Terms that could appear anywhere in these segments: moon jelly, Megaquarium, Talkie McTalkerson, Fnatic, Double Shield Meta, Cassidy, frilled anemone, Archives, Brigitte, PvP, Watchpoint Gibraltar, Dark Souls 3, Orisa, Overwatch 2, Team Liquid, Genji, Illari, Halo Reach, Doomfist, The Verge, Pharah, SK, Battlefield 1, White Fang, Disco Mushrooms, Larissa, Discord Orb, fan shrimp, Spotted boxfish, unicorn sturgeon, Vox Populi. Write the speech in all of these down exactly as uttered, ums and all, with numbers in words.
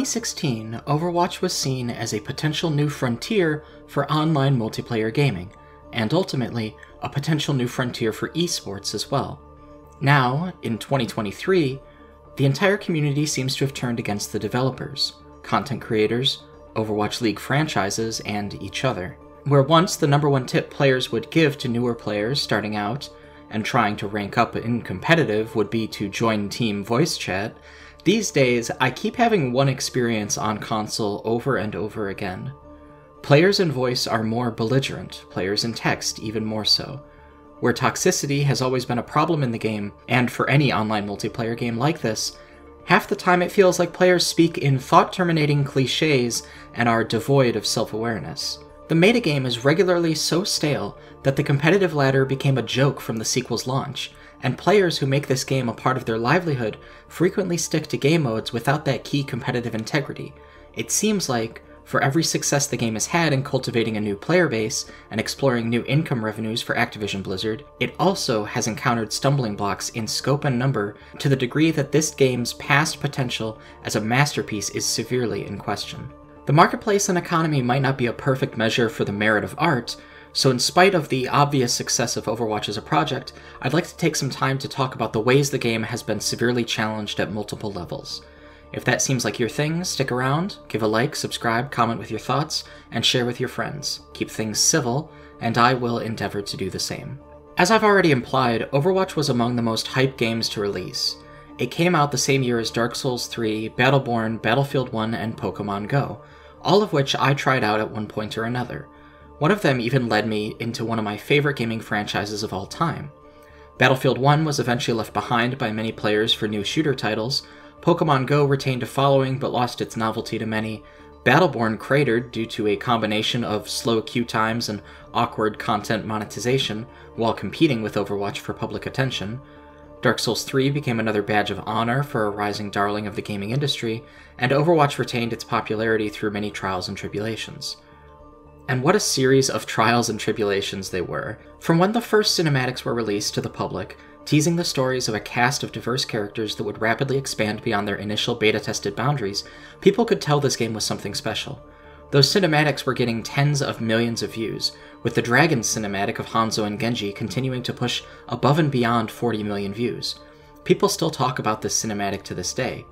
twenty sixteen, Overwatch was seen as a potential new frontier for online multiplayer gaming, and ultimately, a potential new frontier for esports as well. Now, in twenty twenty-three, the entire community seems to have turned against the developers, content creators, Overwatch League franchises, and each other. Where once the number one tip players would give to newer players starting out and trying to rank up in competitive would be to join team voice chat, these days I keep having one experience on console over and over again. Players in voice are more belligerent, players in text even more so. Where toxicity has always been a problem in the game, and for any online multiplayer game like this, half the time it feels like players speak in thought-terminating cliches and are devoid of self-awareness. The metagame is regularly so stale that the competitive ladder became a joke from the sequel's launch, and players who make this game a part of their livelihood frequently stick to game modes without that key competitive integrity. It seems like, for every success the game has had in cultivating a new player base and exploring new income revenues for Activision Blizzard, it also has encountered stumbling blocks in scope and number to the degree that this game's past potential as a masterpiece is severely in question. The marketplace and economy might not be a perfect measure for the merit of art, so in spite of the obvious success of Overwatch as a project, I'd like to take some time to talk about the ways the game has been severely challenged at multiple levels. If that seems like your thing, stick around, give a like, subscribe, comment with your thoughts, and share with your friends. Keep things civil, and I will endeavor to do the same. As I've already implied, Overwatch was among the most hyped games to release. It came out the same year as Dark Souls three, Battleborn, Battlefield one, and Pokemon Go, all of which I tried out at one point or another. One of them even led me into one of my favorite gaming franchises of all time. Battlefield one was eventually left behind by many players for new shooter titles, Pokemon Go retained a following but lost its novelty to many, Battleborn cratered due to a combination of slow queue times and awkward content monetization while competing with Overwatch for public attention, Dark Souls three became another badge of honor for a rising darling of the gaming industry, and Overwatch retained its popularity through many trials and tribulations. And what a series of trials and tribulations they were. From when the first cinematics were released to the public, teasing the stories of a cast of diverse characters that would rapidly expand beyond their initial beta-tested boundaries, people could tell this game was something special. Those cinematics were getting tens of millions of views, with the Dragon cinematic of Hanzo and Genji continuing to push above and beyond forty million views. People still talk about this cinematic to this day.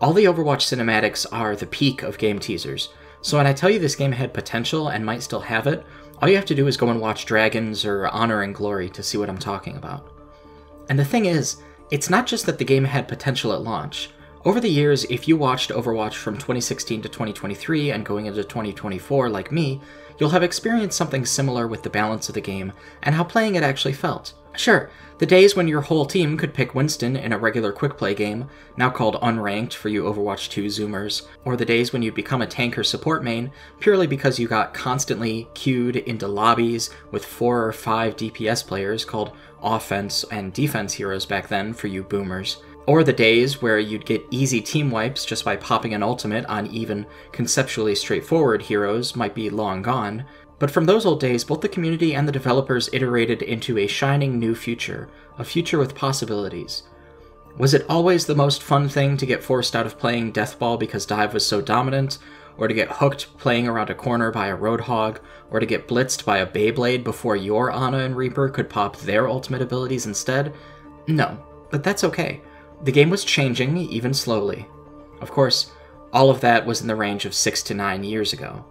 All the Overwatch cinematics are the peak of game teasers, so when I tell you this game had potential and might still have it, all you have to do is go and watch Dragons or Honor and Glory to see what I'm talking about. And the thing is, it's not just that the game had potential at launch. Over the years, if you watched Overwatch from twenty sixteen to twenty twenty-three and going into twenty twenty-four like me, you'll have experienced something similar with the balance of the game and how playing it actually felt. Sure, the days when your whole team could pick Winston in a regular quickplay game, now called Unranked for you Overwatch two Zoomers, or the days when you'd become a tank or support main purely because you got constantly queued into lobbies with four or five D P S players called offense and defense heroes back then for you Boomers. Or the days where you'd get easy team wipes just by popping an ultimate on even conceptually straightforward heroes might be long gone. But from those old days, both the community and the developers iterated into a shining new future, a future with possibilities. Was it always the most fun thing to get forced out of playing Deathball because Dive was so dominant, or to get hooked playing around a corner by a Roadhog, or to get blitzed by a Beyblade before your Ana and Reaper could pop their ultimate abilities instead? No, but that's okay. The game was changing, even slowly. Of course, all of that was in the range of six to nine years ago.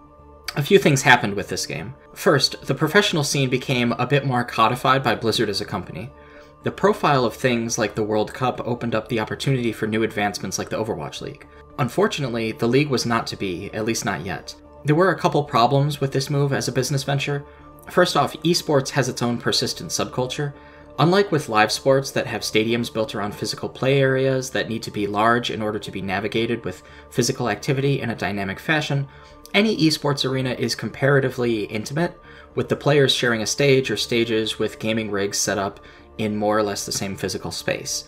A few things happened with this game. First, the professional scene became a bit more codified by Blizzard as a company. The profile of things like the World Cup opened up the opportunity for new advancements like the Overwatch League. Unfortunately, the league was not to be, at least not yet. There were a couple problems with this move as a business venture. First off, esports has its own persistent subculture. Unlike with live sports that have stadiums built around physical play areas that need to be large in order to be navigated with physical activity in a dynamic fashion, any esports arena is comparatively intimate, with the players sharing a stage or stages with gaming rigs set up in more or less the same physical space.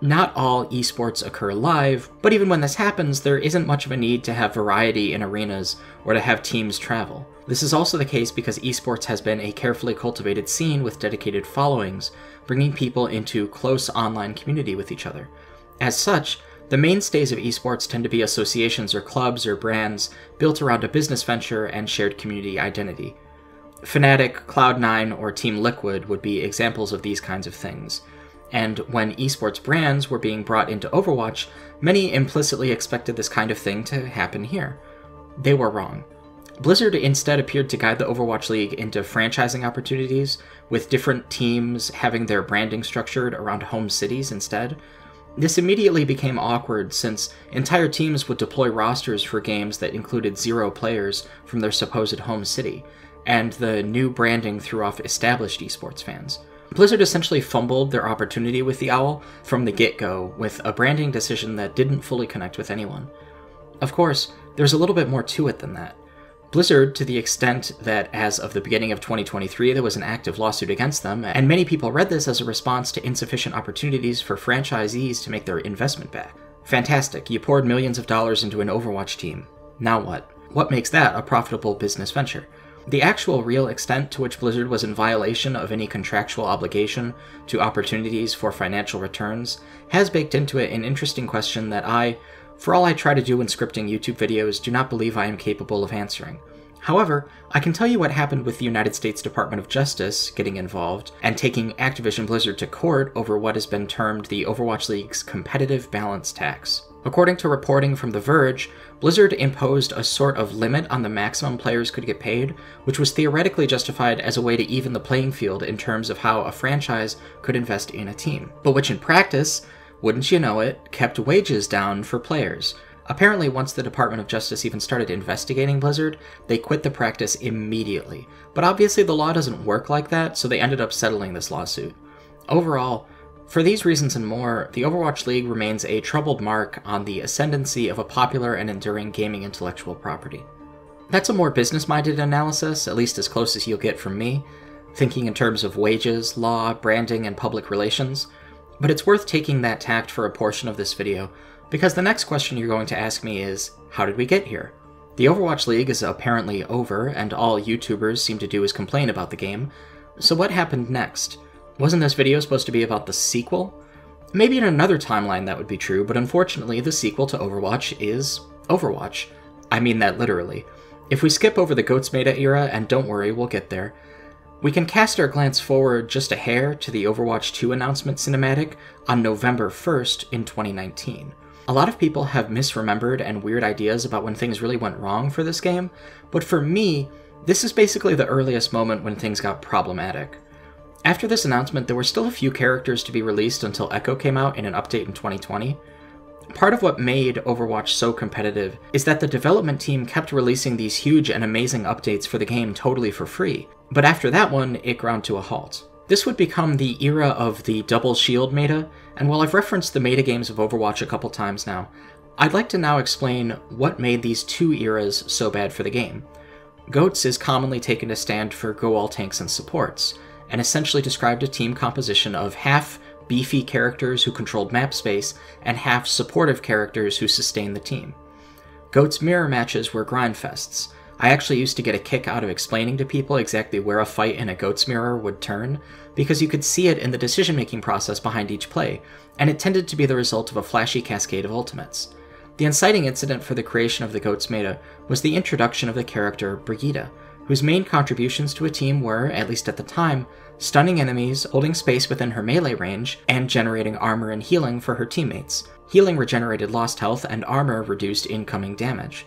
Not all esports occur live, but even when this happens, there isn't much of a need to have variety in arenas or to have teams travel. This is also the case because esports has been a carefully cultivated scene with dedicated followings, bringing people into close online community with each other. As such, The mainstays of esports tend to be associations or clubs or brands built around a business venture and shared community identity. Fnatic, Cloud nine, or Team Liquid would be examples of these kinds of things. And when esports brands were being brought into Overwatch, many implicitly expected this kind of thing to happen here. They were wrong. Blizzard instead appeared to guide the Overwatch League into franchising opportunities, with different teams having their branding structured around home cities instead. This immediately became awkward since entire teams would deploy rosters for games that included zero players from their supposed home city, and the new branding threw off established esports fans. Blizzard essentially fumbled their opportunity with the Owl from the get-go with a branding decision that didn't fully connect with anyone. Of course, there's a little bit more to it than that. Blizzard, to the extent that as of the beginning of twenty twenty-three there was an active lawsuit against them, and many people read this as a response to insufficient opportunities for franchisees to make their investment back. Fantastic, you poured millions of dollars into an Overwatch team. Now what? What makes that a profitable business venture? The actual real extent to which Blizzard was in violation of any contractual obligation to opportunities for financial returns has baked into it an interesting question that I, for all I try to do when scripting YouTube videos, do not believe I am capable of answering. However, I can tell you what happened with the United States Department of Justice getting involved and taking Activision Blizzard to court over what has been termed the Overwatch League's competitive balance tax. According to reporting from The Verge, Blizzard imposed a sort of limit on the maximum players could get paid, which was theoretically justified as a way to even the playing field in terms of how a franchise could invest in a team, but which in practice, wouldn't you know it, kept wages down for players. Apparently, once the Department of Justice even started investigating Blizzard, they quit the practice immediately, but obviously the law doesn't work like that, so they ended up settling this lawsuit. Overall, for these reasons and more, the Overwatch League remains a troubled mark on the ascendancy of a popular and enduring gaming intellectual property. That's a more business-minded analysis, at least as close as you'll get from me, thinking in terms of wages, law, branding, and public relations, but it's worth taking that tact for a portion of this video, because the next question you're going to ask me is, how did we get here? The Overwatch League is apparently over, and all YouTubers seem to do is complain about the game, so what happened next? Wasn't this video supposed to be about the sequel? Maybe in another timeline that would be true, but unfortunately the sequel to Overwatch is Overwatch. I mean that literally. If we skip over the Goats Meta era, and don't worry, we'll get there, we can cast our glance forward just a hair to the Overwatch two announcement cinematic on November first in twenty nineteen. A lot of people have misremembered and weird ideas about when things really went wrong for this game, but for me, this is basically the earliest moment when things got problematic. After this announcement, there were still a few characters to be released until Echo came out in an update in twenty twenty. Part of what made Overwatch so competitive is that the development team kept releasing these huge and amazing updates for the game totally for free, but after that one, it ground to a halt. This would become the era of the Double Shield Meta, and while I've referenced the meta games of Overwatch a couple times now, I'd like to now explain what made these two eras so bad for the game. GOATS is commonly taken to stand for Go All Tanks and Supports, and essentially described a team composition of half beefy characters who controlled map space and half supportive characters who sustained the team. GOAT's mirror matches were grindfests. I actually used to get a kick out of explaining to people exactly where a fight in a GOAT's mirror would turn, because you could see it in the decision-making process behind each play, and it tended to be the result of a flashy cascade of ultimates. The inciting incident for the creation of the GOAT's meta was the introduction of the character Brigitte, whose main contributions to a team were, at least at the time, stunning enemies, holding space within her melee range, and generating armor and healing for her teammates. Healing regenerated lost health, and armor reduced incoming damage.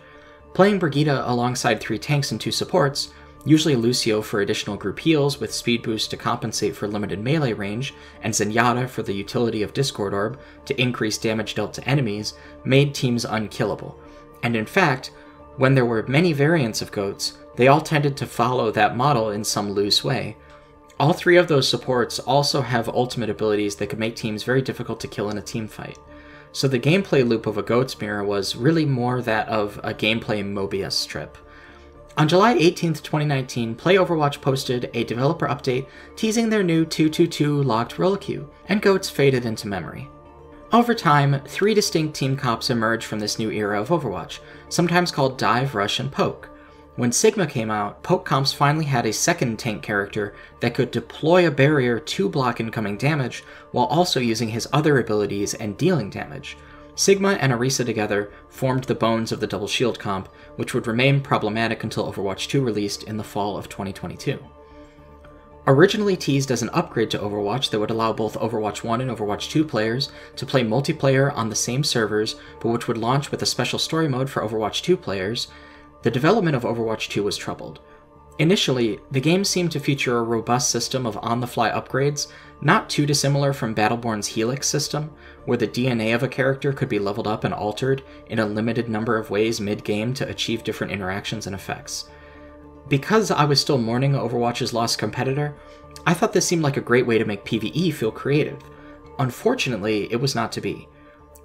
Playing Brigitte alongside three tanks and two supports, usually Lucio for additional group heals with speed boost to compensate for limited melee range, and Zenyatta for the utility of Discord Orb to increase damage dealt to enemies, made teams unkillable. And in fact, when there were many variants of GOATs, they all tended to follow that model in some loose way. All three of those supports also have ultimate abilities that could make teams very difficult to kill in a teamfight. So the gameplay loop of a GOAT's mirror was really more that of a gameplay Mobius strip. On July eighteenth, twenty nineteen, Play Overwatch posted a developer update teasing their new two two two locked role queue, and GOATs faded into memory. Over time, three distinct team comps emerged from this new era of Overwatch, sometimes called Dive, Rush, and Poke. When Sigma came out, Poke comps finally had a second tank character that could deploy a barrier to block incoming damage while also using his other abilities and dealing damage. Sigma and Orisa together formed the bones of the Double Shield comp, which would remain problematic until Overwatch two released in the fall of twenty twenty-two. Originally teased as an upgrade to Overwatch that would allow both Overwatch one and Overwatch two players to play multiplayer on the same servers, but which would launch with a special story mode for Overwatch two players, the development of Overwatch two was troubled. Initially, the game seemed to feature a robust system of on-the-fly upgrades, not too dissimilar from Battleborn's Helix system, where the D N A of a character could be leveled up and altered in a limited number of ways mid-game to achieve different interactions and effects. Because I was still mourning Overwatch's lost competitor, I thought this seemed like a great way to make PvE feel creative. Unfortunately, it was not to be.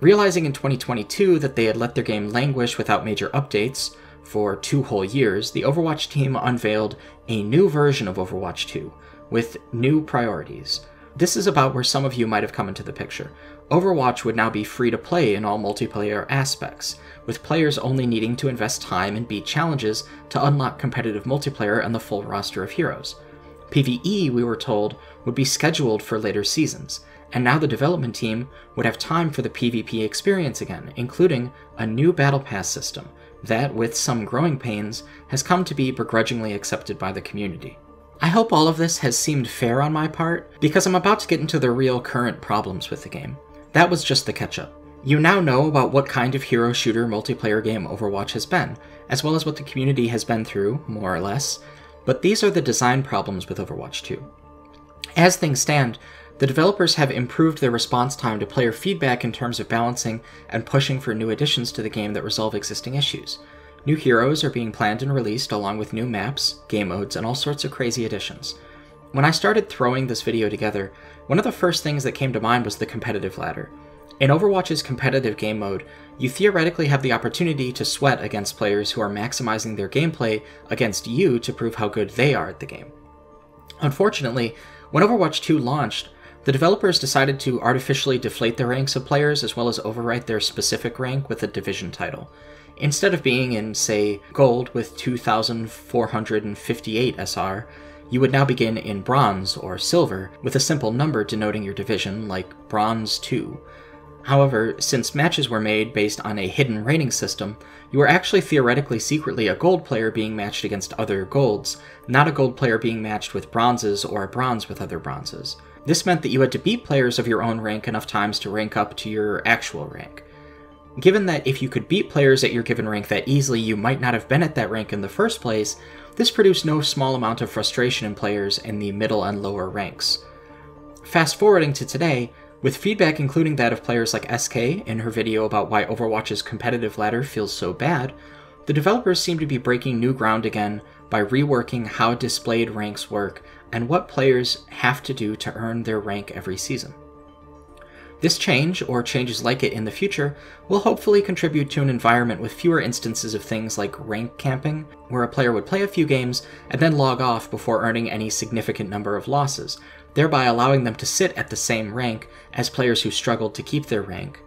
Realizing in twenty twenty-two that they had let their game languish without major updates for two whole years, the Overwatch team unveiled a new version of Overwatch two, with new priorities. This is about where some of you might have come into the picture. Overwatch would now be free to play in all multiplayer aspects, with players only needing to invest time and beat challenges to unlock competitive multiplayer and the full roster of heroes. PvE, we were told, would be scheduled for later seasons, and now the development team would have time for the PvP experience again, including a new battle pass system that, with some growing pains, has come to be begrudgingly accepted by the community. I hope all of this has seemed fair on my part, because I'm about to get into the real current problems with the game. That was just the catch-up. You now know about what kind of hero shooter multiplayer game Overwatch has been, as well as what the community has been through, more or less, but these are the design problems with Overwatch two. As things stand, the developers have improved their response time to player feedback in terms of balancing and pushing for new additions to the game that resolve existing issues. New heroes are being planned and released along with new maps, game modes, and all sorts of crazy additions. When I started throwing this video together, one of the first things that came to mind was the competitive ladder. In Overwatch's competitive game mode, you theoretically have the opportunity to sweat against players who are maximizing their gameplay against you to prove how good they are at the game. Unfortunately, when Overwatch two launched, the developers decided to artificially deflate the ranks of players as well as overwrite their specific rank with a division title. Instead of being in, say, gold with two thousand four hundred fifty-eight S R, you would now begin in bronze or silver, with a simple number denoting your division, like bronze two. However, since matches were made based on a hidden rating system, you were actually theoretically secretly a gold player being matched against other golds, not a gold player being matched with bronzes or a bronze with other bronzes. This meant that you had to beat players of your own rank enough times to rank up to your actual rank. Given that if you could beat players at your given rank that easily, you might not have been at that rank in the first place, this produced no small amount of frustration in players in the middle and lower ranks. Fast forwarding to today, with feedback including that of players like S K in her video about why Overwatch's competitive ladder feels so bad, the developers seem to be breaking new ground again by reworking how displayed ranks work and what players have to do to earn their rank every season. This change, or changes like it in the future, will hopefully contribute to an environment with fewer instances of things like rank camping, where a player would play a few games and then log off before earning any significant number of losses, thereby allowing them to sit at the same rank as players who struggled to keep their rank.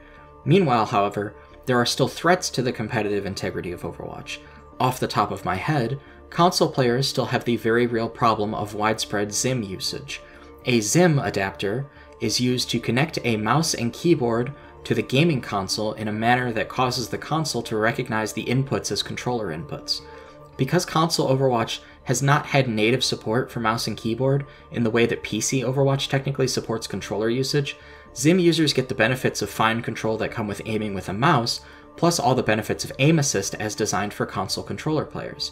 Meanwhile, however, there are still threats to the competitive integrity of Overwatch. Off the top of my head, console players still have the very real problem of widespread X I M usage. A X I M adapter is used to connect a mouse and keyboard to the gaming console in a manner that causes the console to recognize the inputs as controller inputs. Because console Overwatch has not had native support for mouse and keyboard in the way that P C Overwatch technically supports controller usage, X I M users get the benefits of fine control that come with aiming with a mouse, plus all the benefits of aim assist as designed for console controller players.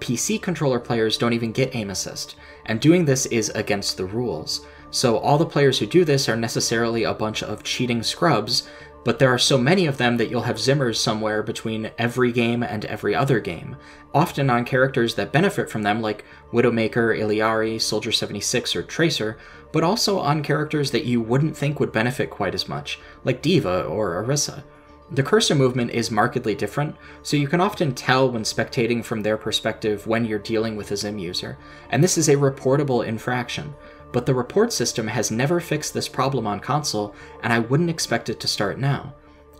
P C controller players don't even get aim assist, and doing this is against the rules. So all the players who do this are necessarily a bunch of cheating scrubs, but there are so many of them that you'll have Zimmers somewhere between every game and every other game, often on characters that benefit from them like Widowmaker, Illari, Soldier seventy-six, or Tracer, but also on characters that you wouldn't think would benefit quite as much, like D.Va or Orisa. The cursor movement is markedly different, so you can often tell when spectating from their perspective when you're dealing with a X I M user, and this is a reportable infraction. But the report system has never fixed this problem on console, and I wouldn't expect it to start now.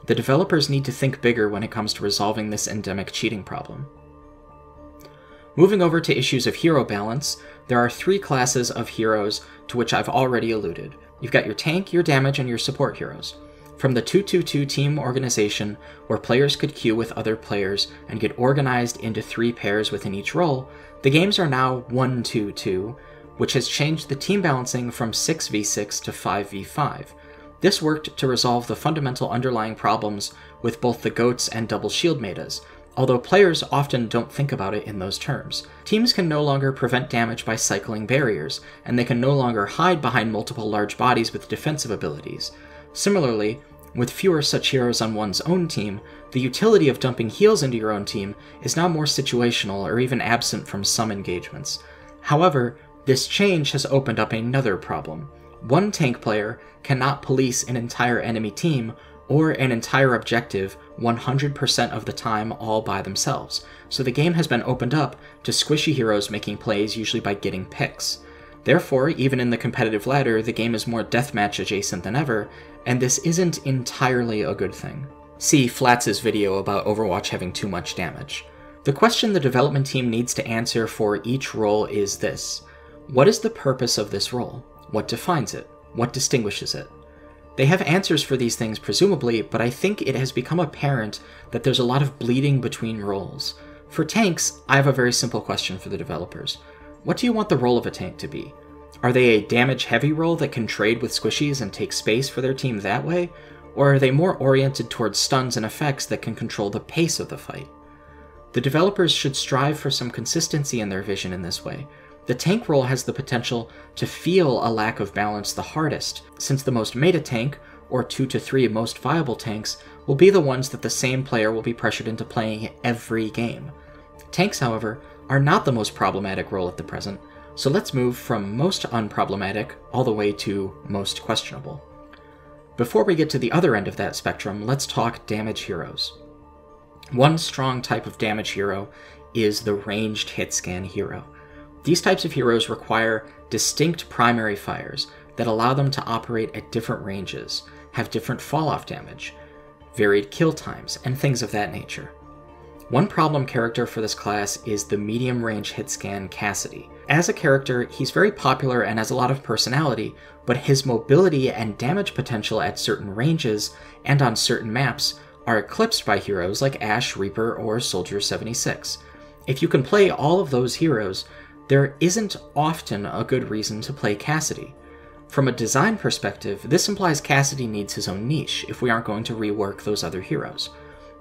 The developers need to think bigger when it comes to resolving this endemic cheating problem. Moving over to issues of hero balance, there are three classes of heroes to which I've already alluded. You've got your tank, your damage, and your support heroes. From the two two two team organization, where players could queue with other players and get organized into three pairs within each role, the games are now one two two, which has changed the team balancing from six v six to five v five. This worked to resolve the fundamental underlying problems with both the Goats and Double Shield metas, although players often don't think about it in those terms. Teams can no longer prevent damage by cycling barriers, and they can no longer hide behind multiple large bodies with defensive abilities. Similarly, with fewer such heroes on one's own team, the utility of dumping heals into your own team is now more situational or even absent from some engagements. However, this change has opened up another problem. One tank player cannot police an entire enemy team or an entire objective one hundred percent of the time all by themselves, so the game has been opened up to squishy heroes making plays usually by getting picks. Therefore, even in the competitive ladder, the game is more deathmatch adjacent than ever, and this isn't entirely a good thing. See Flatz's video about Overwatch having too much damage. The question the development team needs to answer for each role is this: what is the purpose of this role? What defines it? What distinguishes it? They have answers for these things presumably, but I think it has become apparent that there's a lot of bleeding between roles. For tanks, I have a very simple question for the developers. What do you want the role of a tank to be? Are they a damage-heavy role that can trade with squishies and take space for their team that way? Or are they more oriented towards stuns and effects that can control the pace of the fight? The developers should strive for some consistency in their vision in this way. The tank role has the potential to feel a lack of balance the hardest, since the most meta tank, or two to three most viable tanks, will be the ones that the same player will be pressured into playing every game. Tanks, however, are not the most problematic role at the present, so let's move from most unproblematic all the way to most questionable. Before we get to the other end of that spectrum, let's talk damage heroes. One strong type of damage hero is the ranged hitscan hero. These types of heroes require distinct primary fires that allow them to operate at different ranges, have different falloff damage, varied kill times, and things of that nature. One problem character for this class is the medium-range hitscan Cassidy. As a character, he's very popular and has a lot of personality, but his mobility and damage potential at certain ranges and on certain maps are eclipsed by heroes like Ashe, Reaper, or Soldier seventy-six. If you can play all of those heroes, there isn't often a good reason to play Cassidy. From a design perspective, this implies Cassidy needs his own niche if we aren't going to rework those other heroes.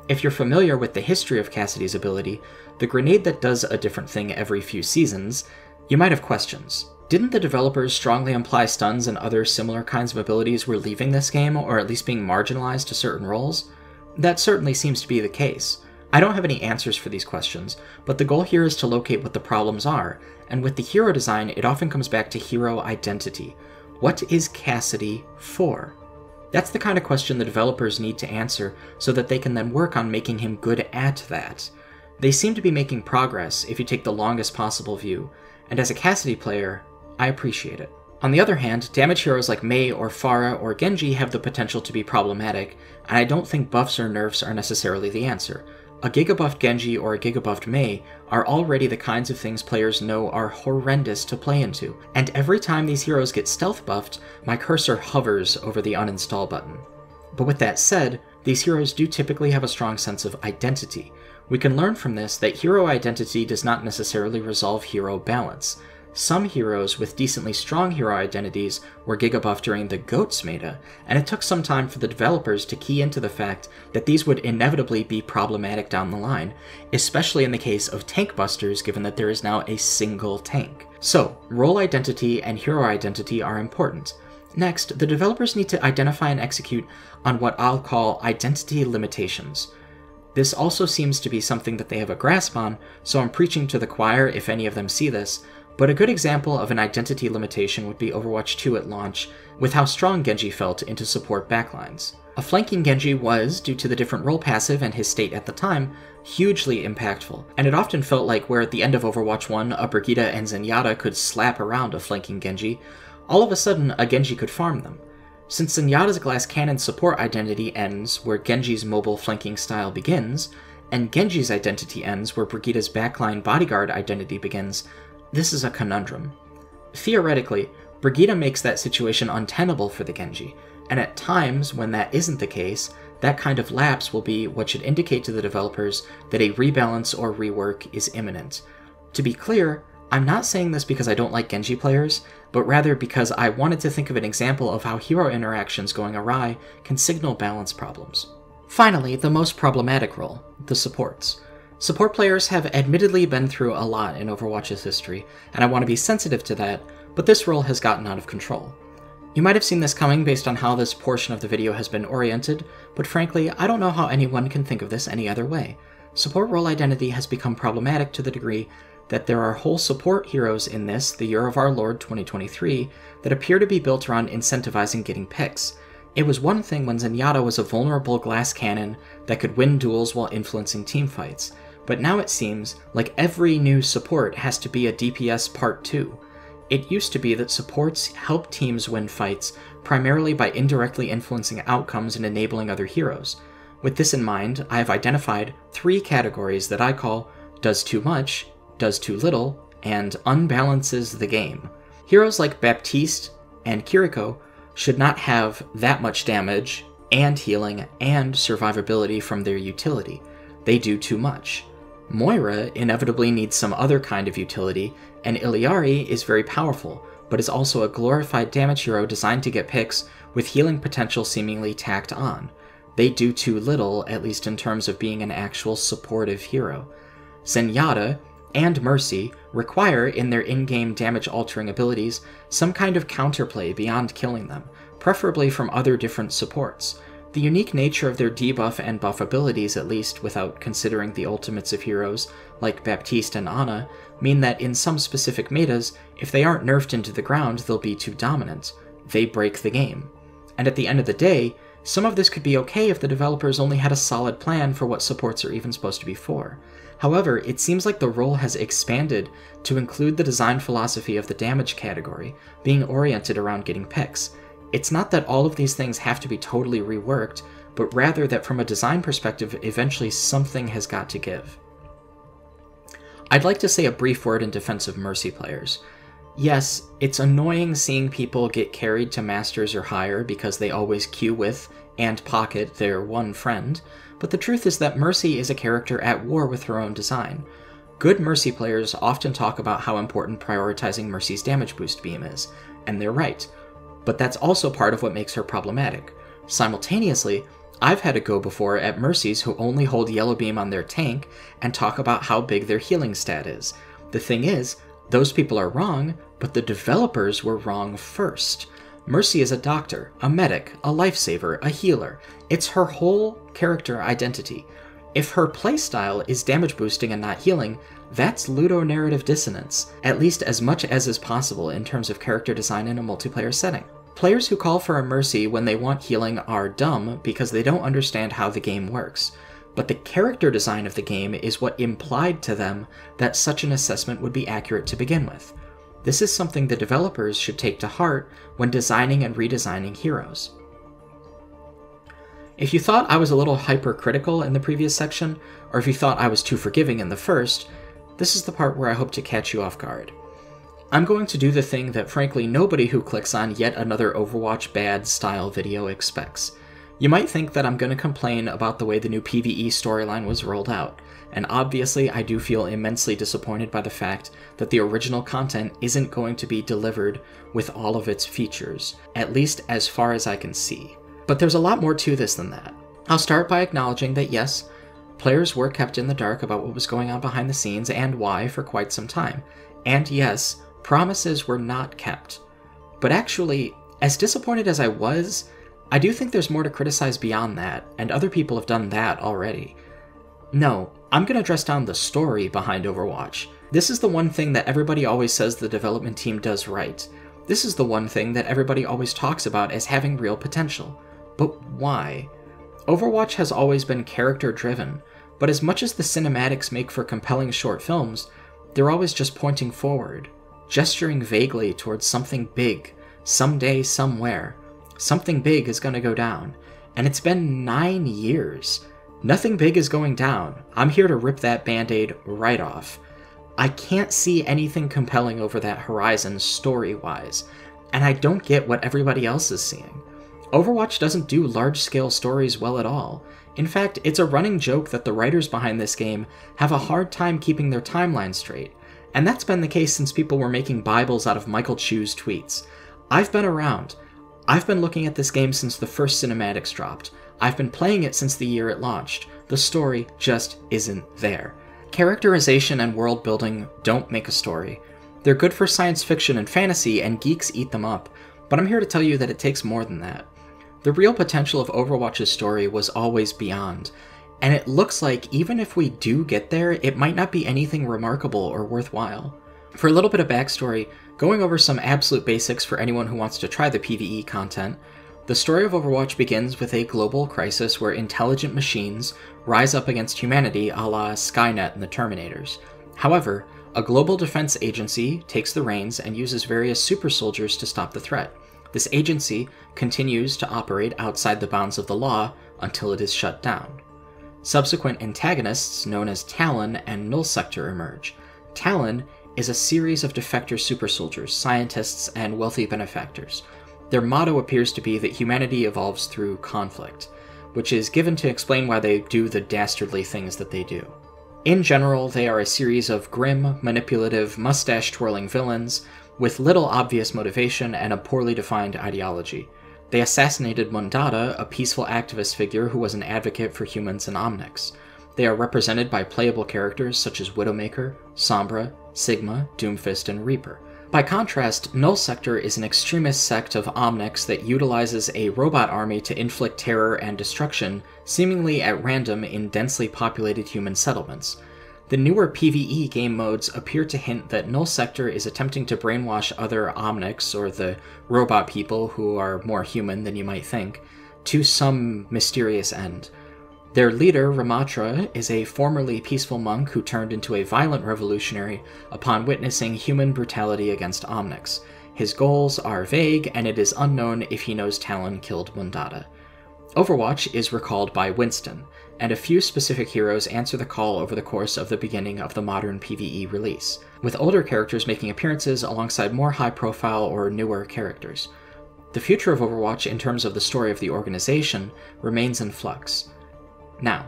If you're familiar with the history of Cassidy's ability, the grenade that does a different thing every few seasons, you might have questions. Didn't the developers strongly imply stuns and other similar kinds of abilities were leaving this game, or at least being marginalized to certain roles? That certainly seems to be the case. I don't have any answers for these questions, but the goal here is to locate what the problems are, and with the hero design, it often comes back to hero identity. What is Cassidy for? That's the kind of question the developers need to answer so that they can then work on making him good at that. They seem to be making progress if you take the longest possible view, and as a Cassidy player, I appreciate it. On the other hand, damage heroes like Mei or Pharah or Genji have the potential to be problematic, and I don't think buffs or nerfs are necessarily the answer. A gigabuffed Genji or a gigabuffed Mei are already the kinds of things players know are horrendous to play into, and every time these heroes get stealth buffed, my cursor hovers over the uninstall button. But with that said, these heroes do typically have a strong sense of identity. We can learn from this that hero identity does not necessarily resolve hero balance. Some heroes with decently strong hero identities were gigabuffed during the Goats meta, and it took some time for the developers to key into the fact that these would inevitably be problematic down the line, especially in the case of tank busters given that there is now a single tank. So, role identity and hero identity are important. Next, the developers need to identify and execute on what I'll call identity limitations. This also seems to be something that they have a grasp on, so I'm preaching to the choir if any of them see this, but a good example of an identity limitation would be Overwatch two at launch, with how strong Genji felt into support backlines. A flanking Genji was, due to the different role passive and his state at the time, hugely impactful, and it often felt like where at the end of Overwatch one a Brigitte and Zenyatta could slap around a flanking Genji, all of a sudden a Genji could farm them. Since Zenyatta's glass cannon support identity ends where Genji's mobile flanking style begins, and Genji's identity ends where Brigitte's backline bodyguard identity begins, this is a conundrum. Theoretically, Brigitte makes that situation untenable for the Genji. and at times when that isn't the case, that kind of lapse will be what should indicate to the developers that a rebalance or rework is imminent. To be clear, I'm not saying this because I don't like Genji players, but rather because I wanted to think of an example of how hero interactions going awry can signal balance problems. Finally, the most problematic role, the supports. Support players have admittedly been through a lot in Overwatch's history, and I want to be sensitive to that, but this role has gotten out of control. You might have seen this coming based on how this portion of the video has been oriented, but frankly, I don't know how anyone can think of this any other way. Support role identity has become problematic to the degree that there are whole support heroes in this, the year of our Lord twenty twenty-three, that appear to be built around incentivizing getting picks. It was one thing when Zenyatta was a vulnerable glass cannon that could win duels while influencing teamfights, but now it seems like every new support has to be a D P S part two. It used to be that supports help teams win fights primarily by indirectly influencing outcomes and enabling other heroes. With this in mind, I have identified three categories that I call does too much, does too little, and unbalances the game. Heroes like Baptiste and Kiriko should not have that much damage and healing and survivability from their utility. They do too much. Moira inevitably needs some other kind of utility, and Illari is very powerful, but is also a glorified damage hero designed to get picks with healing potential seemingly tacked on. They do too little, at least in terms of being an actual supportive hero. Zenyatta and Mercy require, in their in-game damage-altering abilities, some kind of counterplay beyond killing them, preferably from other different supports. The unique nature of their debuff and buff abilities, at least without considering the ultimates of heroes like Baptiste and Ana, mean that in some specific metas, if they aren't nerfed into the ground, they'll be too dominant. They break the game. And at the end of the day, some of this could be okay if the developers only had a solid plan for what supports are even supposed to be for. However, it seems like the role has expanded to include the design philosophy of the damage category, being oriented around getting picks. It's not that all of these things have to be totally reworked, but rather that from a design perspective, eventually something has got to give. I'd like to say a brief word in defense of Mercy players. Yes, it's annoying seeing people get carried to masters or higher because they always queue with and pocket their one friend, but the truth is that Mercy is a character at war with her own design. Good Mercy players often talk about how important prioritizing Mercy's damage boost beam is, and they're right, but that's also part of what makes her problematic. Simultaneously, I've had a go before at Mercies who only hold yellow beam on their tank and talk about how big their healing stat is. The thing is, those people are wrong, but the developers were wrong first. Mercy is a doctor, a medic, a lifesaver, a healer. It's her whole character identity. If her playstyle is damage boosting and not healing, that's ludonarrative dissonance, at least as much as is possible in terms of character design in a multiplayer setting. Players who call for a Mercy when they want healing are dumb because they don't understand how the game works, but the character design of the game is what implied to them that such an assessment would be accurate to begin with. This is something the developers should take to heart when designing and redesigning heroes. If you thought I was a little hypercritical in the previous section, or if you thought I was too forgiving in the first, this is the part where I hope to catch you off guard. I'm going to do the thing that frankly nobody who clicks on yet another Overwatch bad style video expects. You might think that I'm going to complain about the way the new PvE storyline was rolled out, and obviously I do feel immensely disappointed by the fact that the original content isn't going to be delivered with all of its features, at least as far as I can see. But there's a lot more to this than that. I'll start by acknowledging that yes, players were kept in the dark about what was going on behind the scenes and why for quite some time, and yes, promises were not kept. But actually, as disappointed as I was, I do think there's more to criticize beyond that, and other people have done that already. No, I'm gonna dress down the story behind Overwatch. This is the one thing that everybody always says the development team does right. This is the one thing that everybody always talks about as having real potential. But why? Overwatch has always been character-driven, but as much as the cinematics make for compelling short films, they're always just pointing forward, gesturing vaguely towards something big, someday, somewhere. Something big is gonna go down, and it's been nine years. Nothing big is going down. I'm here to rip that band-aid right off. I can't see anything compelling over that horizon story-wise, and I don't get what everybody else is seeing. Overwatch doesn't do large-scale stories well at all. In fact, it's a running joke that the writers behind this game have a hard time keeping their timeline straight, and that's been the case since people were making Bibles out of Michael Chu's tweets. I've been around. I've been looking at this game since the first cinematics dropped. I've been playing it since the year it launched. The story just isn't there. Characterization and world building don't make a story. They're good for science fiction and fantasy, and geeks eat them up, but I'm here to tell you that it takes more than that. The real potential of Overwatch's story was always beyond, and it looks like even if we do get there, it might not be anything remarkable or worthwhile. For a little bit of backstory, going over some absolute basics for anyone who wants to try the PvE content, the story of Overwatch begins with a global crisis where intelligent machines rise up against humanity a la Skynet and the Terminators. However, a global defense agency takes the reins and uses various super soldiers to stop the threat. This agency continues to operate outside the bounds of the law until it is shut down. Subsequent antagonists known as Talon and Null Sector emerge. Talon is a series of defector super soldiers, scientists, and wealthy benefactors. Their motto appears to be that humanity evolves through conflict, which is given to explain why they do the dastardly things that they do. In general, they are a series of grim, manipulative, mustache-twirling villains with little obvious motivation and a poorly defined ideology. They assassinated Mondatta, a peaceful activist figure who was an advocate for humans and Omnics. They are represented by playable characters such as Widowmaker, Sombra, Sigma, Doomfist, and Reaper. By contrast, Null Sector is an extremist sect of Omnics that utilizes a robot army to inflict terror and destruction, seemingly at random in densely populated human settlements. The newer PvE game modes appear to hint that Null Sector is attempting to brainwash other Omnics, or the robot people who are more human than you might think, to some mysterious end. Their leader, Ramatra, is a formerly peaceful monk who turned into a violent revolutionary upon witnessing human brutality against Omnics. His goals are vague, and it is unknown if he knows Talon killed Mondatta. Overwatch is recalled by Winston, and a few specific heroes answer the call over the course of the beginning of the modern PvE release, with older characters making appearances alongside more high-profile or newer characters. The future of Overwatch in terms of the story of the organization remains in flux. Now,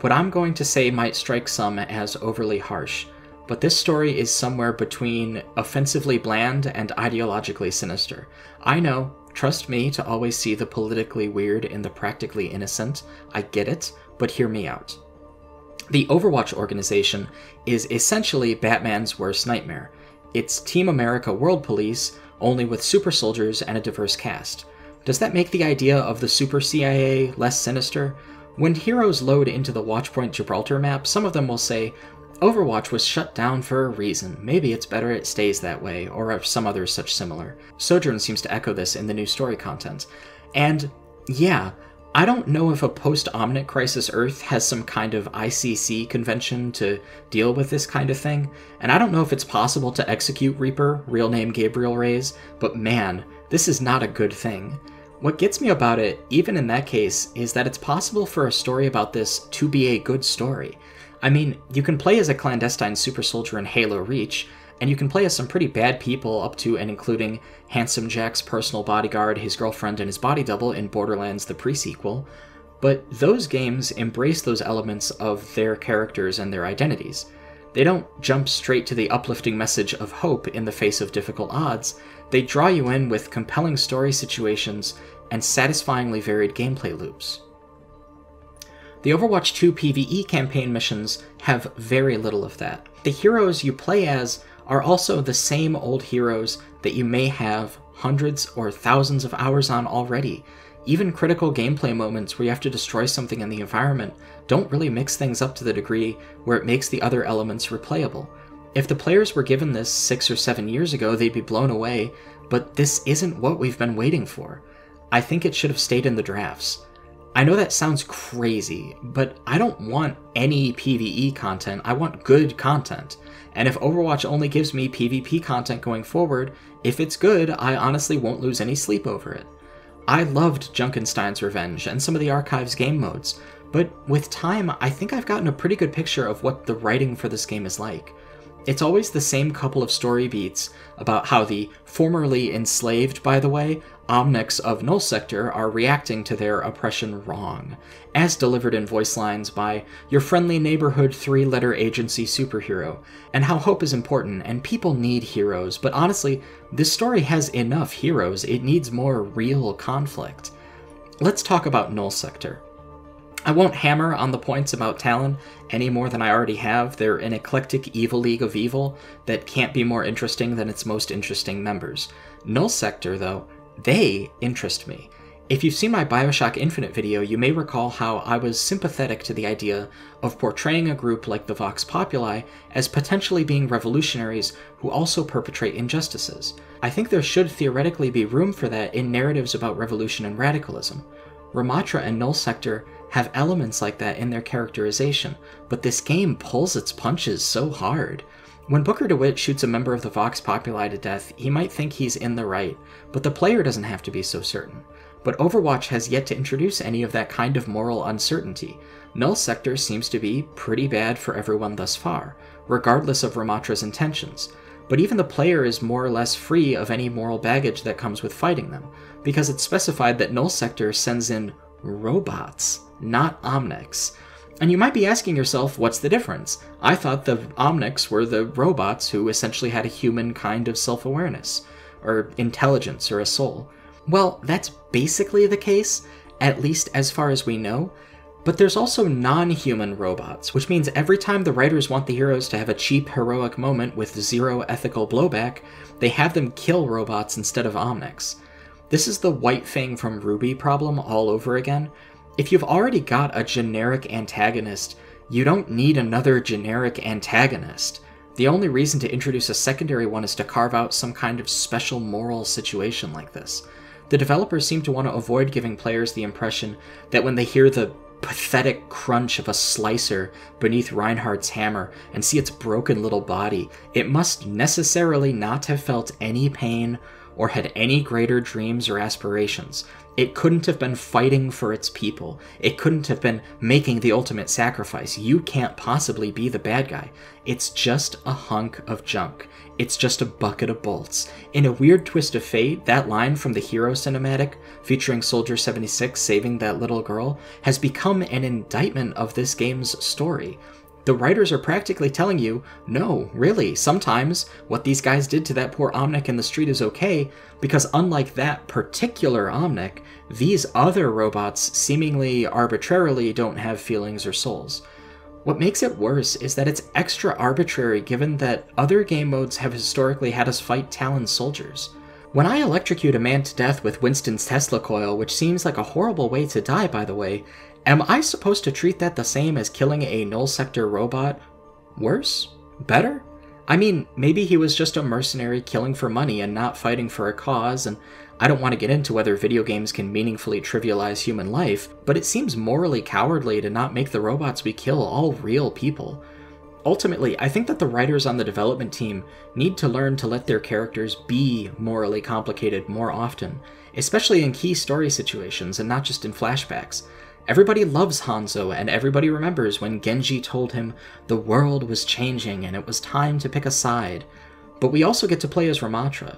what I'm going to say might strike some as overly harsh, but this story is somewhere between offensively bland and ideologically sinister. I know, trust me to always see the politically weird in the practically innocent. I get it, but hear me out. The Overwatch organization is essentially Batman's worst nightmare. It's Team America World Police, only with super soldiers and a diverse cast. Does that make the idea of the super C I A less sinister? When heroes load into the Watchpoint Gibraltar map, some of them will say, Overwatch was shut down for a reason, maybe it's better it stays that way, or some other such similar. Sojourn seems to echo this in the new story content. And yeah, I don't know if a post-Omnic Crisis Earth has some kind of I C C convention to deal with this kind of thing, and I don't know if it's possible to execute Reaper, real name Gabriel Reyes, but man, this is not a good thing. What gets me about it, even in that case, is that it's possible for a story about this to be a good story. I mean, you can play as a clandestine super soldier in Halo Reach, and you can play as some pretty bad people up to and including Handsome Jack's personal bodyguard, his girlfriend, and his body double in Borderlands the prequel, but those games embrace those elements of their characters and their identities. They don't jump straight to the uplifting message of hope in the face of difficult odds. They draw you in with compelling story situations and satisfyingly varied gameplay loops. The Overwatch two PvE campaign missions have very little of that. The heroes you play as are also the same old heroes that you may have hundreds or thousands of hours on already. Even critical gameplay moments where you have to destroy something in the environment don't really mix things up to the degree where it makes the other elements replayable. If the players were given this six or seven years ago, they'd be blown away, but this isn't what we've been waiting for. I think it should have stayed in the drafts. I know that sounds crazy, but I don't want any PvE content, I want good content. And if Overwatch only gives me PvP content going forward, if it's good, I honestly won't lose any sleep over it. I loved Junkenstein's Revenge and some of the Archives game modes, but with time I think I've gotten a pretty good picture of what the writing for this game is like. It's always the same couple of story beats about how the formerly enslaved, by the way, Omnics of Null Sector are reacting to their oppression wrong, as delivered in voice lines by your friendly neighborhood three-letter agency superhero, and how hope is important and people need heroes, but honestly, this story has enough heroes, it needs more real conflict. Let's talk about Null Sector. I won't hammer on the points about Talon any more than I already have. They're an eclectic evil league of evil that can't be more interesting than its most interesting members. Null Sector, though, they interest me. If you've seen my Bioshock Infinite video, you may recall how I was sympathetic to the idea of portraying a group like the Vox Populi as potentially being revolutionaries who also perpetrate injustices. I think there should theoretically be room for that in narratives about revolution and radicalism. Ramatra and Null Sector have elements like that in their characterization, but this game pulls its punches so hard. When Booker DeWitt shoots a member of the Vox Populi to death, he might think he's in the right, but the player doesn't have to be so certain. But Overwatch has yet to introduce any of that kind of moral uncertainty. Null Sector seems to be pretty bad for everyone thus far, regardless of Ramatra's intentions. But even the player is more or less free of any moral baggage that comes with fighting them, because it's specified that Null Sector sends in robots, not Omnics. And you might be asking yourself, what's the difference? I thought the Omnics were the robots who essentially had a human kind of self-awareness, or intelligence, or a soul. Well, that's basically the case, at least as far as we know. But there's also non-human robots, which means every time the writers want the heroes to have a cheap heroic moment with zero ethical blowback, they have them kill robots instead of Omnics. This is the White Fang from Ruby problem all over again. If you've already got a generic antagonist, you don't need another generic antagonist. The only reason to introduce a secondary one is to carve out some kind of special moral situation like this. The developers seem to want to avoid giving players the impression that when they hear the pathetic crunch of a slicer beneath Reinhardt's hammer and see its broken little body, it must necessarily not have felt any pain or had any greater dreams or aspirations. It couldn't have been fighting for its people. It couldn't have been making the ultimate sacrifice. You can't possibly be the bad guy. It's just a hunk of junk. It's just a bucket of bolts. In a weird twist of fate, that line from the hero cinematic featuring Soldier seventy-six saving that little girl has become an indictment of this game's story. The writers are practically telling you, no, really, sometimes what these guys did to that poor Omnic in the street is okay, because unlike that particular Omnic, these other robots seemingly arbitrarily don't have feelings or souls. What makes it worse is that it's extra arbitrary given that other game modes have historically had us fight Talon soldiers. When I electrocute a man to death with Winston's Tesla coil, which seems like a horrible way to die, by the way, am I supposed to treat that the same as killing a Null Sector robot? Worse? Better? I mean, maybe he was just a mercenary killing for money and not fighting for a cause, and I don't want to get into whether video games can meaningfully trivialize human life, but it seems morally cowardly to not make the robots we kill all real people. Ultimately, I think that the writers on the development team need to learn to let their characters be morally complicated more often, especially in key story situations and not just in flashbacks. Everybody loves Hanzo, and everybody remembers when Genji told him the world was changing and it was time to pick a side, but we also get to play as Ramatra.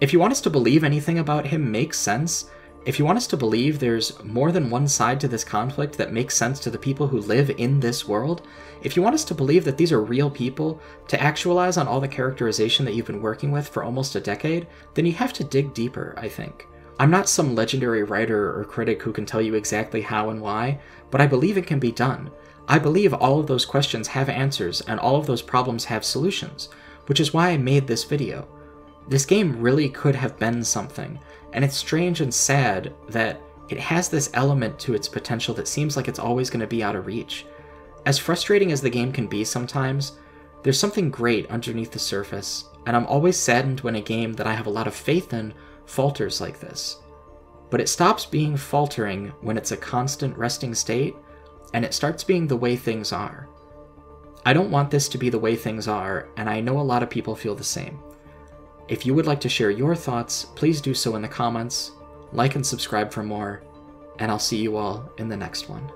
If you want us to believe anything about him makes sense, if you want us to believe there's more than one side to this conflict that makes sense to the people who live in this world, if you want us to believe that these are real people, to actualize on all the characterization that you've been working with for almost a decade, then you have to dig deeper, I think. I'm not some legendary writer or critic who can tell you exactly how and why, but I believe it can be done. I believe all of those questions have answers, and all of those problems have solutions, which is why I made this video. This game really could have been something, and it's strange and sad that it has this element to its potential that seems like it's always going to be out of reach. As frustrating as the game can be sometimes, there's something great underneath the surface, and I'm always saddened when a game that I have a lot of faith in falters like this. But it stops being faltering when it's a constant resting state, and it starts being the way things are. I don't want this to be the way things are, and I know a lot of people feel the same. If you would like to share your thoughts, please do so in the comments, like and subscribe for more, and I'll see you all in the next one.